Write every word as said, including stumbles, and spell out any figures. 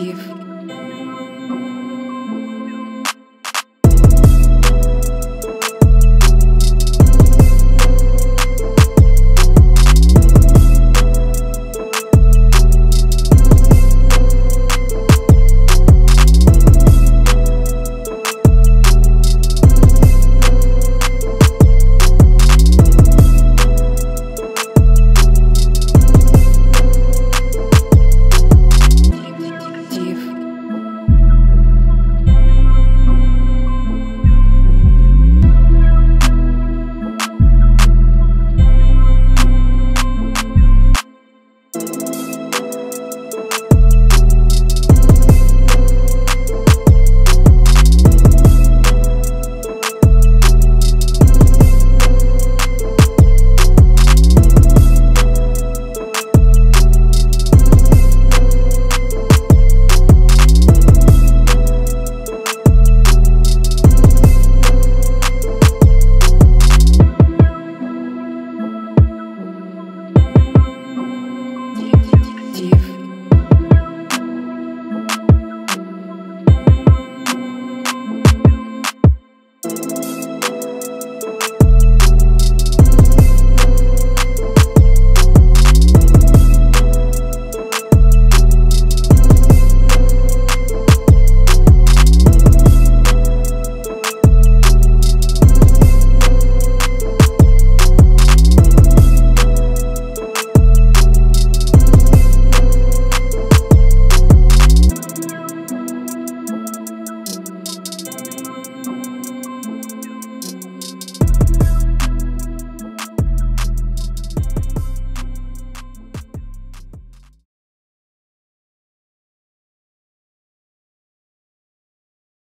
achieve.